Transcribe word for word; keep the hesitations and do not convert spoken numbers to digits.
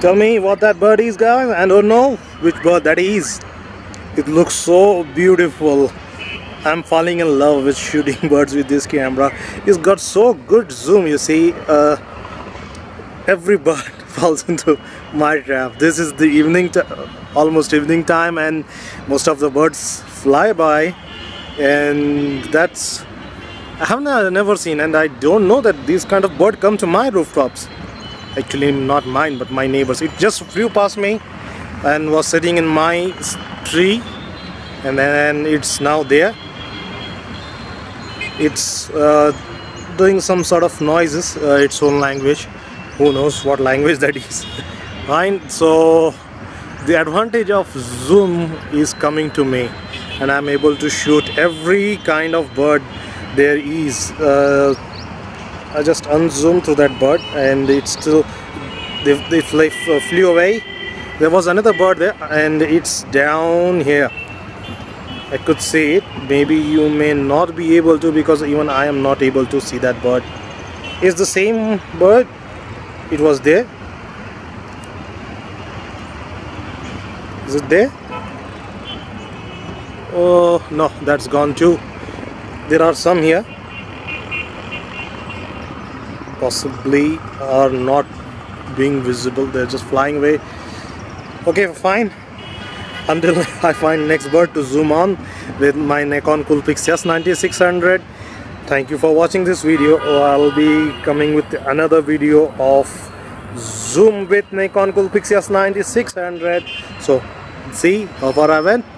Tell me what that bird is, guys. I don't know which bird that is. It looks so beautiful. I'm falling in love with shooting birds with this camera. It's got so good zoom, you see. Uh, every bird falls into my trap. This is the evening, almost evening time, and most of the birds fly by, and that's I have not, never seen, and I don't know that these kind of bird come to my rooftops. Actually not mine but my neighbors. It just flew past me and was sitting in my tree, and then it's now there. It's uh, doing some sort of noises, uh, its own language. Who knows what language that is. Fine, so the advantage of zoom is coming to me, and I'm able to shoot every kind of bird there is. uh, I just unzoomed through that bird, and it's still they, they fly, uh, flew away. There was another bird there, and it's down here. I could see it. Maybe you may not be able to, because even I am not able to see that bird. It's the same bird. It was there. Is it there? Oh no, that's gone too. There are some here. Possibly are not being visible, they're just flying away. Okay, fine, until I find next bird to zoom on with my Nikon Coolpix S ninety-six hundred. Thank you for watching this video. I'll be coming with another video of zoom with Nikon Coolpix S ninety-six hundred. So see how far I went.